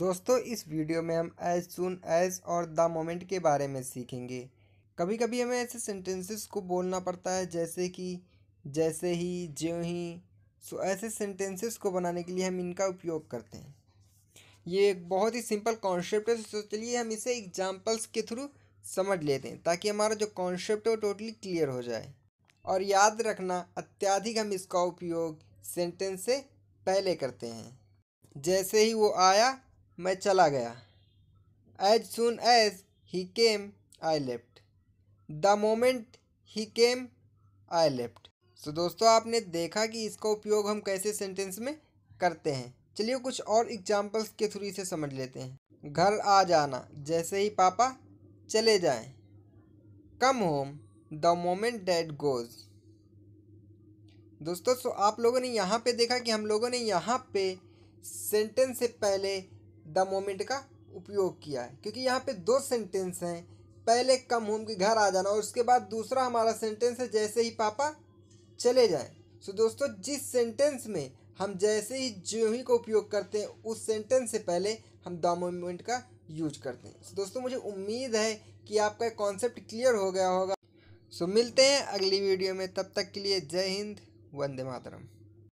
दोस्तों इस वीडियो में हम एज सून एज और द मोमेंट के बारे में सीखेंगे। कभी कभी हमें ऐसे सेंटेंसेस को बोलना पड़ता है जैसे कि, जैसे ही, ज्यों ही। सो ऐसे सेंटेंसेस को बनाने के लिए हम इनका उपयोग करते हैं। ये एक बहुत ही सिंपल कॉन्सेप्ट है, तो चलिए हम इसे एग्जांपल्स के थ्रू समझ लेते हैं ताकि हमारा जो कॉन्सेप्ट है वो टोटली क्लियर हो जाए। और याद रखना, अत्यधिक हम इसका उपयोग सेंटेंस से पहले करते हैं। जैसे ही वो आया मैं चला गया। एज सून एज ही came I left. The moment ही केम आई लेफ्ट। सो दोस्तों आपने देखा कि इसका उपयोग हम कैसे सेंटेंस में करते हैं। चलिए कुछ और एग्जांपल्स के थ्रू इसे समझ लेते हैं। घर आ जाना, जैसे ही पापा चले जाएं। Come home the moment dad goes. दोस्तों सो आप लोगों ने यहाँ पे देखा कि हम लोगों ने यहाँ पे सेंटेंस से पहले द मोमेंट का उपयोग किया है, क्योंकि यहाँ पे दो सेंटेंस हैं। पहले कम होम के घर आ जाना और उसके बाद दूसरा हमारा सेंटेंस है जैसे ही पापा चले जाएं। सो दोस्तों जिस सेंटेंस में हम जैसे ही ज्यों ही को उपयोग करते हैं उस सेंटेंस से पहले हम द मोमेंट का यूज करते हैं। सो दोस्तों मुझे उम्मीद है कि आपका कॉन्सेप्ट क्लियर हो गया होगा। सो मिलते हैं अगली वीडियो में, तब तक के लिए जय हिंद, वंदे मातरम।